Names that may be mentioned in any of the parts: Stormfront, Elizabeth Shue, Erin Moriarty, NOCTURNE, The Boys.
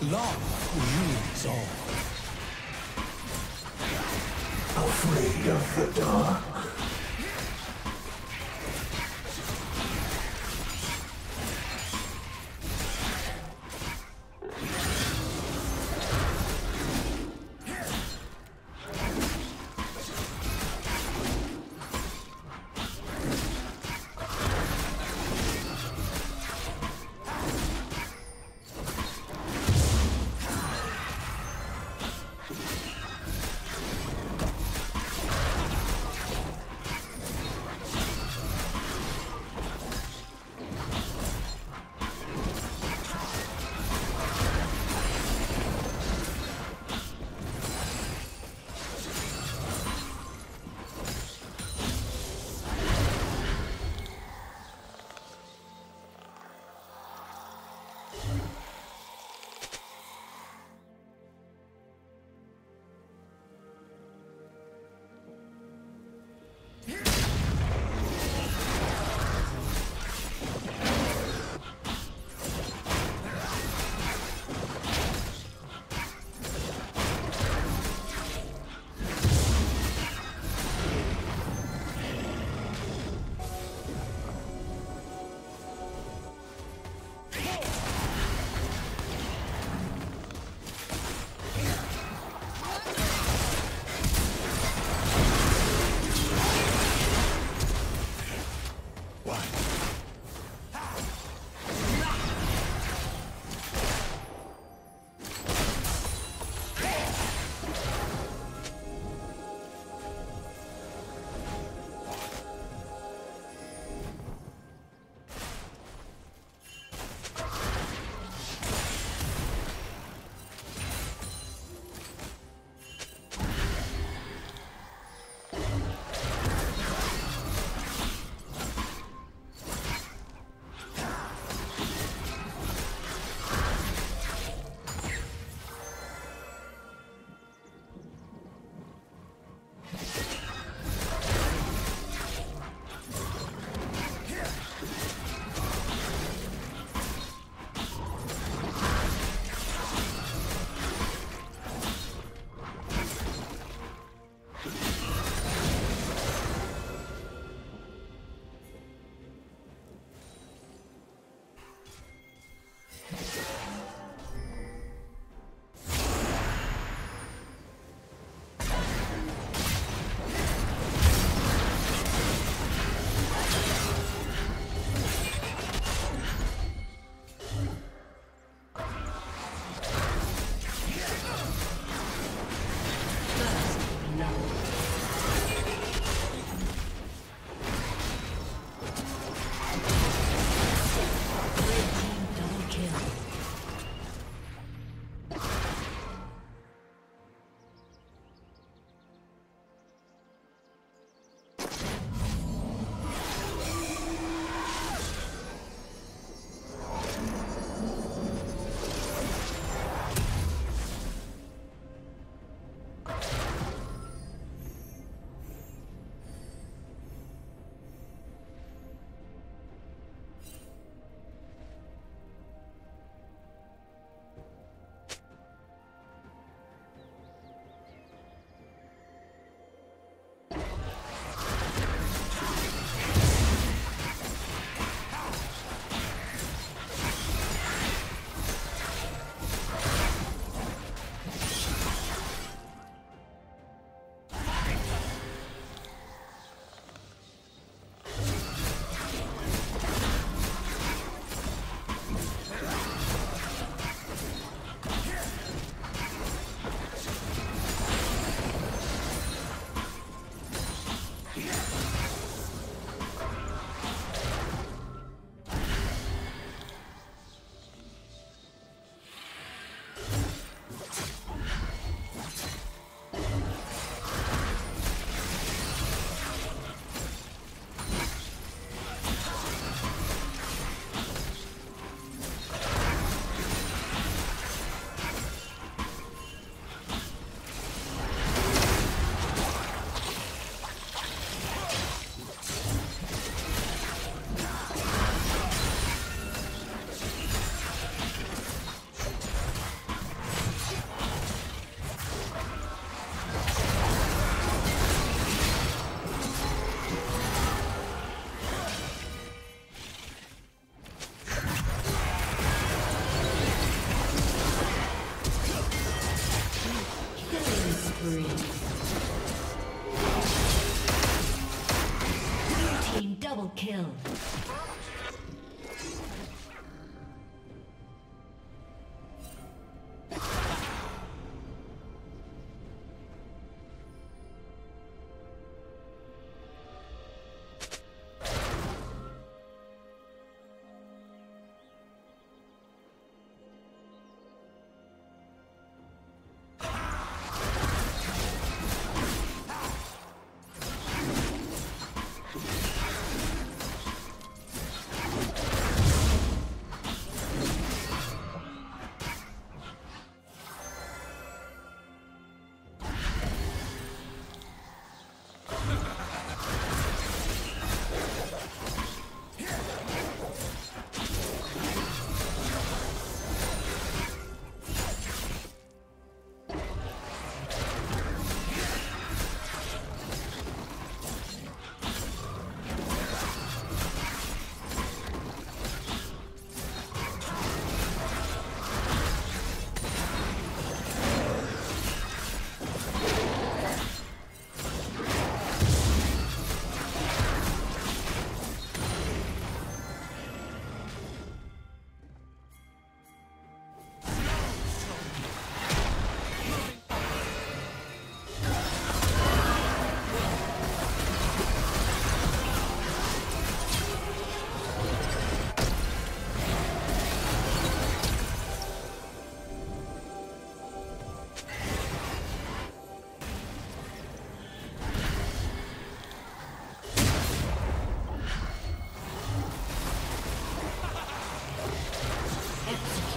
Love rules all. Afraid of the dark.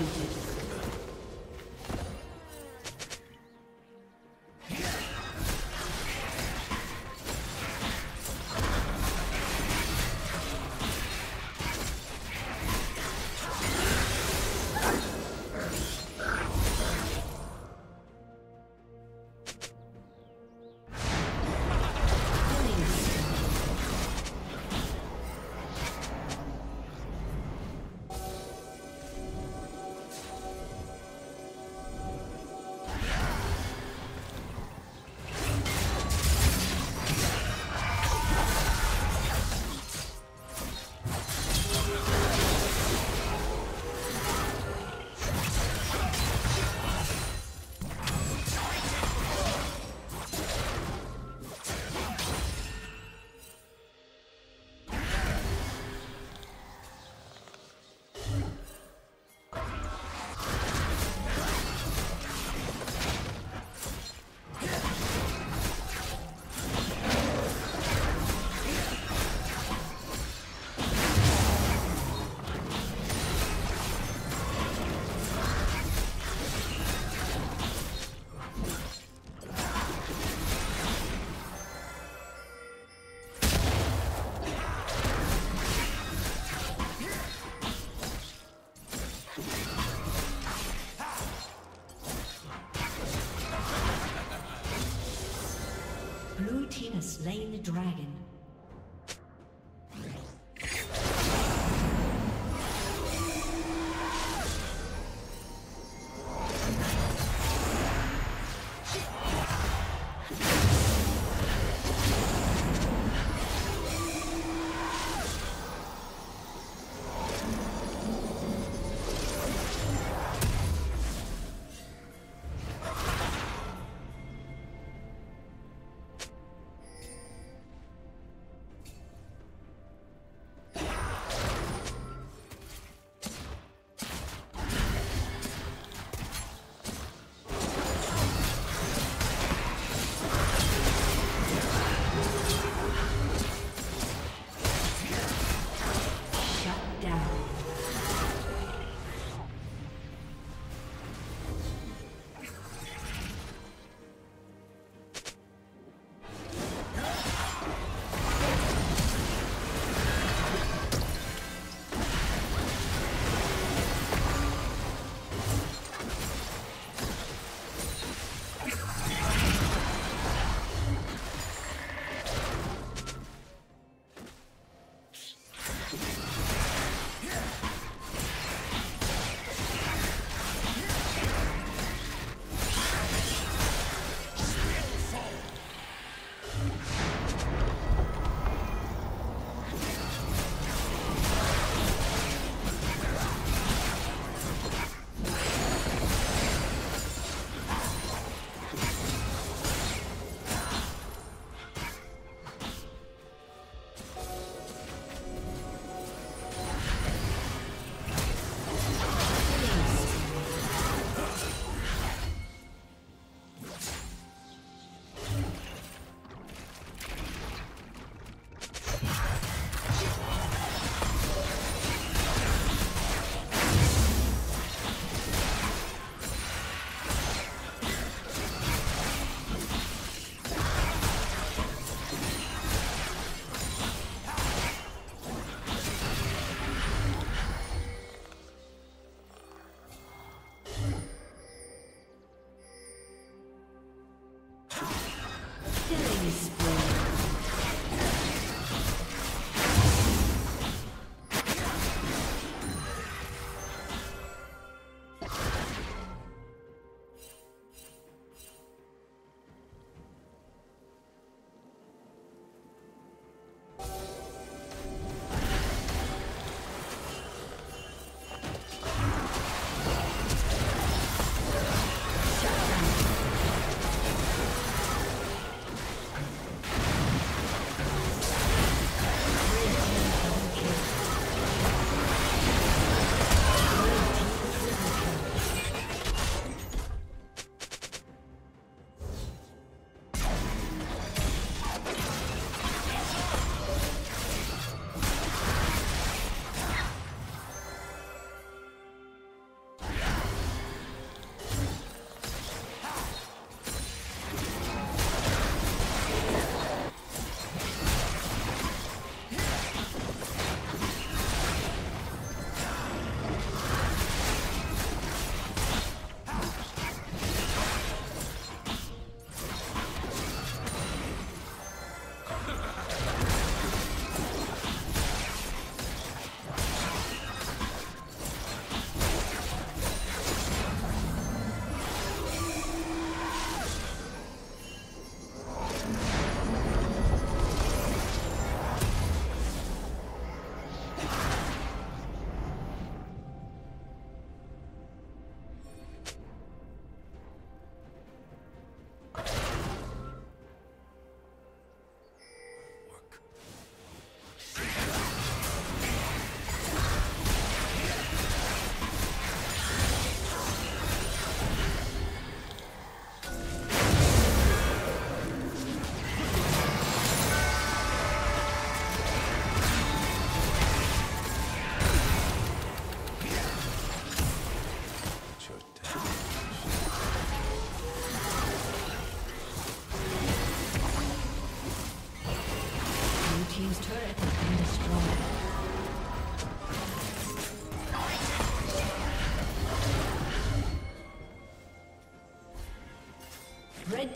executed. Slain the dragon. Red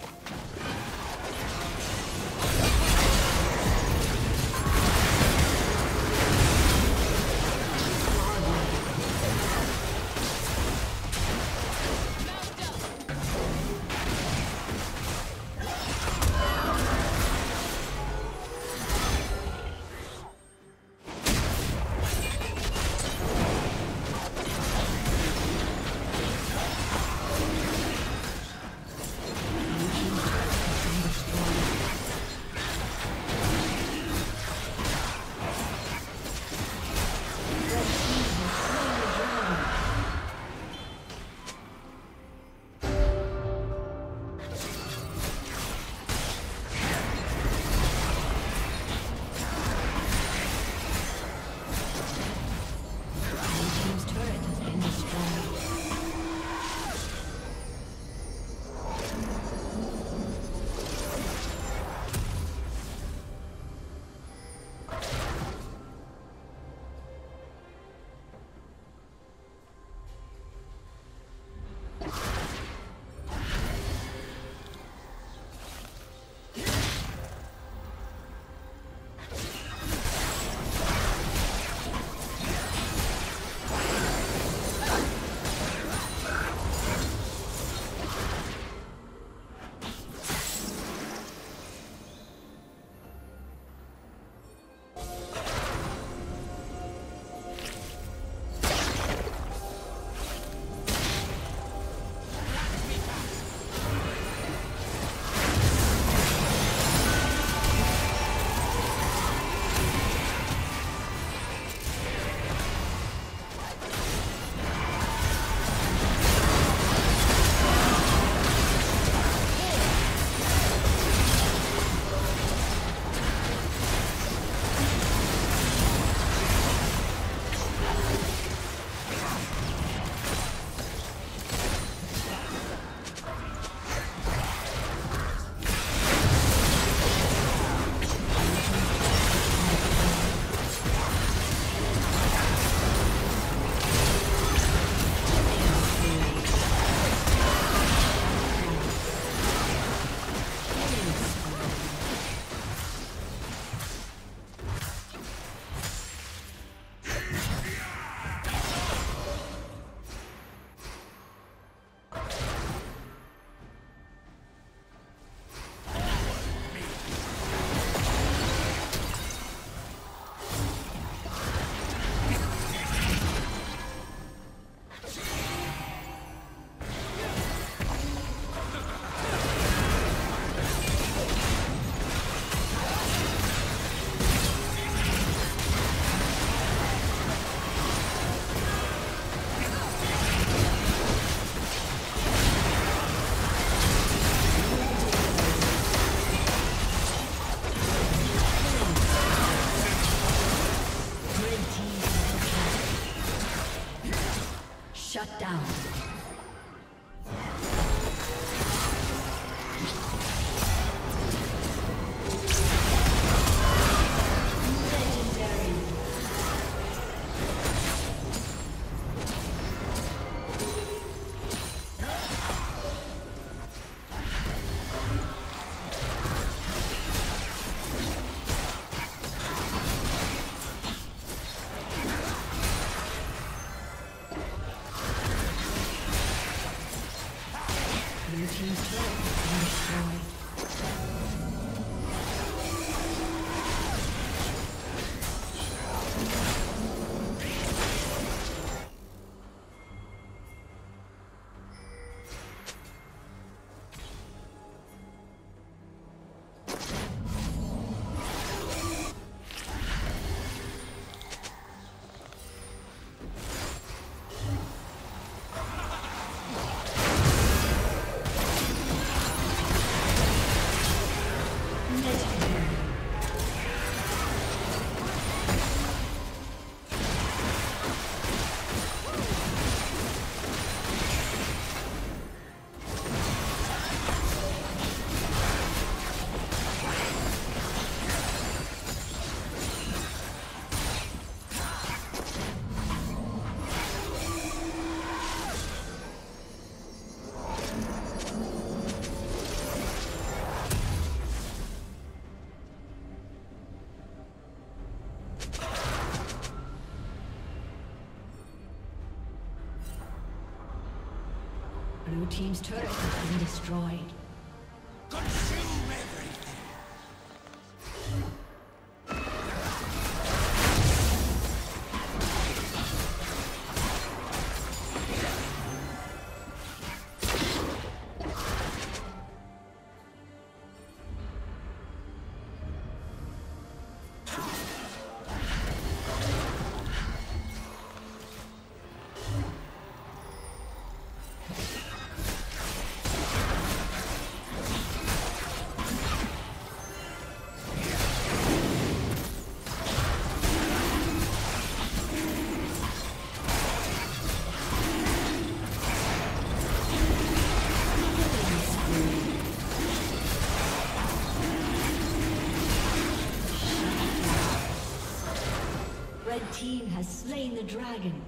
Shut down. Blue team's turret has been destroyed. Consume everything. Red team has slain the dragon.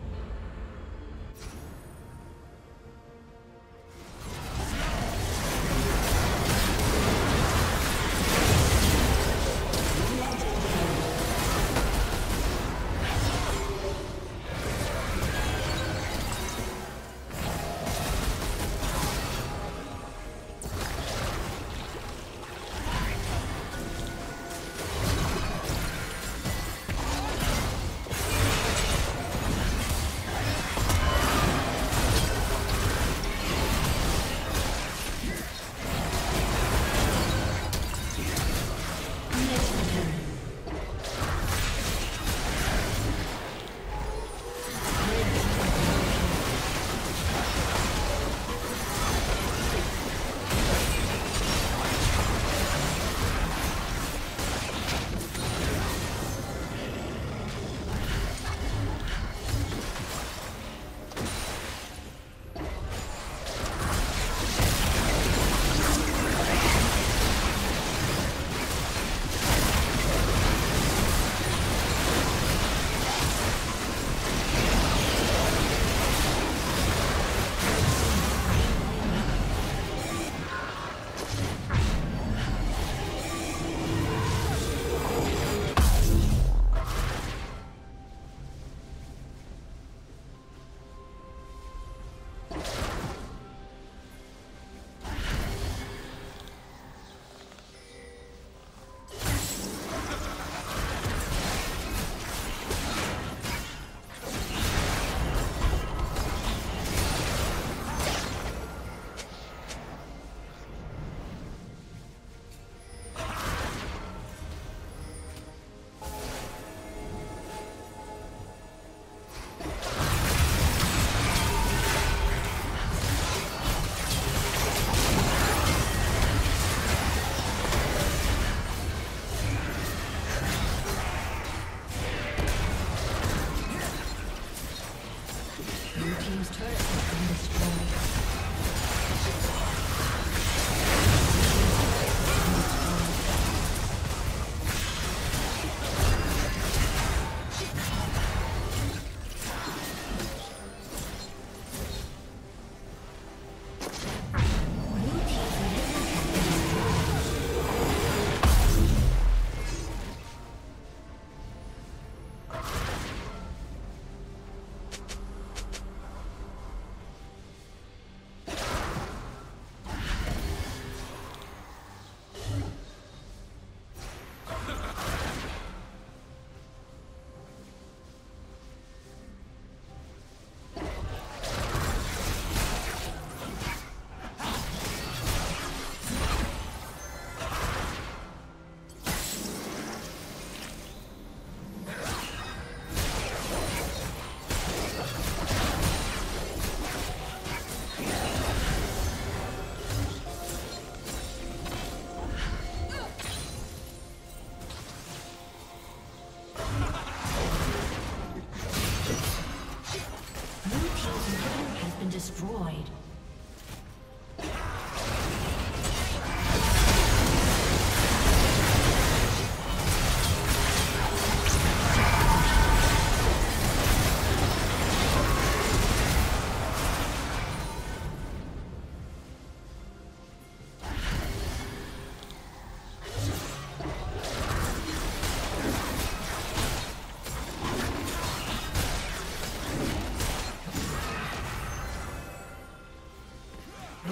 Destroyed.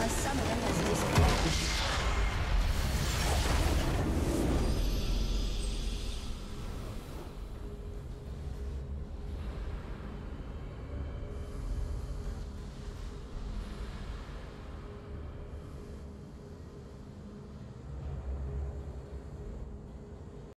A summoner has